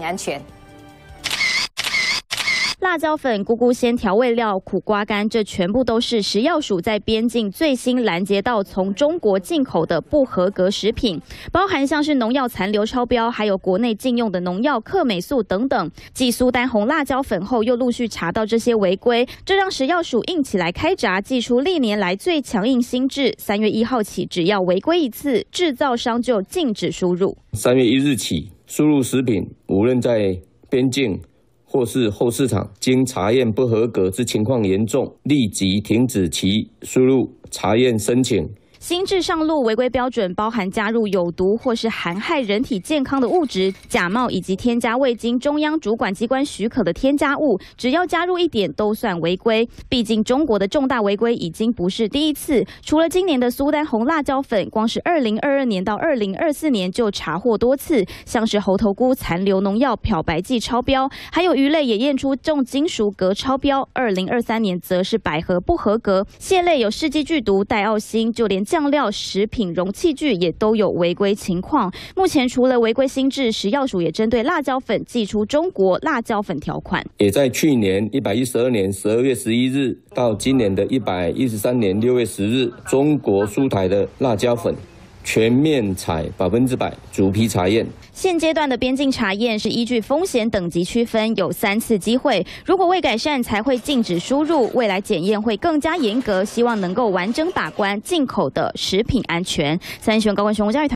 安全。辣椒粉、咕咕鲜调味料、苦瓜干，这全部都是食药署在边境最新拦截到从中国进口的不合格食品，包含像是农药残留超标，还有国内禁用的农药克美素等等。继苏丹红辣椒粉后，又陆续查到这些违规，这让食药署硬起来开闸，祭出历年来最强硬新制。3月1号起，只要违规一次，制造商就禁止输入。3月1日起。 输入食品，无论在边境或是后市场，经查验不合格之情况严重，立即停止其输入查验申请。 新制上路，违规标准包含加入有毒或是含害人体健康的物质、假冒以及添加未经中央主管机关许可的添加物，只要加入一点都算违规。毕竟中国的重大违规已经不是第一次，除了今年的苏丹红辣椒粉，光是2022年到2024年就查获多次，像是猴头菇残留农药、漂白剂超标，还有鱼类也验出重金属镉超标。2023年则是百合不合格，蟹类有世纪剧毒、戴奥辛，就连 酱料、食品容器具也都有违规情况。目前除了违规新制，食药署也针对辣椒粉祭出中国辣椒粉条款。也在去年112年12月11日到今年的113年6月10日，中国出台的辣椒粉。 全面采100%逐批查验。现阶段的边境查验是依据风险等级区分，有3次机会。如果未改善，才会禁止输入。未来检验会更加严格，希望能够完整把关进口的食品安全。三立新闻高冠雄，我是嘉玉。